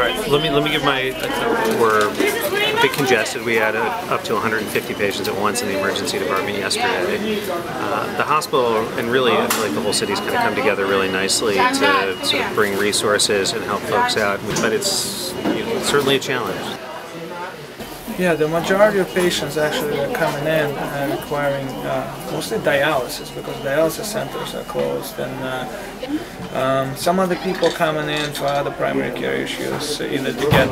Alright, let me give my, we're a bit congested. We had up to 150 patients at once in the emergency department yesterday. The hospital, and really I feel like the whole city's kind of come together really nicely to sort of bring resources and help folks out, but it's, you know, certainly a challenge. Yeah, the majority of patients actually are coming in and requiring mostly dialysis, because dialysis centers are closed, and some other people coming in for other primary care issues, either to get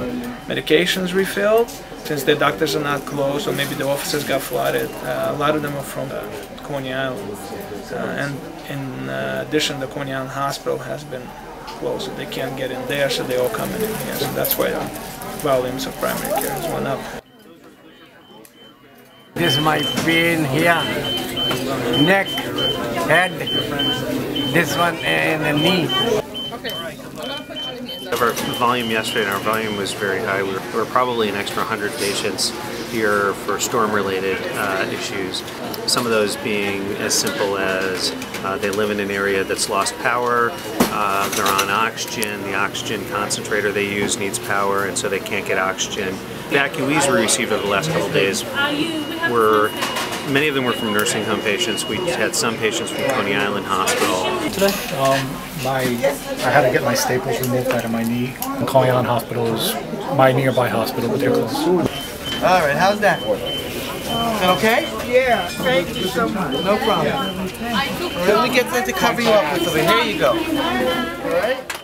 medications refilled, since the doctors are not closed, or maybe the offices got flooded. A lot of them are from Coney Island, and in addition, the Coney Island Hospital has been closed, so they can't get in there, so they all come in here, so that's why the volumes of primary care has went up. This is my pain here, neck, head, this one, and the knee. Our volume yesterday, and our volume was very high. We were probably an extra 100 patients here for storm-related issues. Some of those being as simple as they live in an area that's lost power, they're on oxygen, the oxygen concentrator they use needs power, and so they can't get oxygen. Evacuees we received over the last couple of days were, many of them were from nursing home patients. We had some patients from Coney Island Hospital. Today, I had to get my staples removed out of my knee. Coney Island Hospital is my nearby hospital, but they're closed. All right, how's that? Is that okay? Yeah, thank you so much. No problem. Let me get them to cover you up with something. Here you go. All right?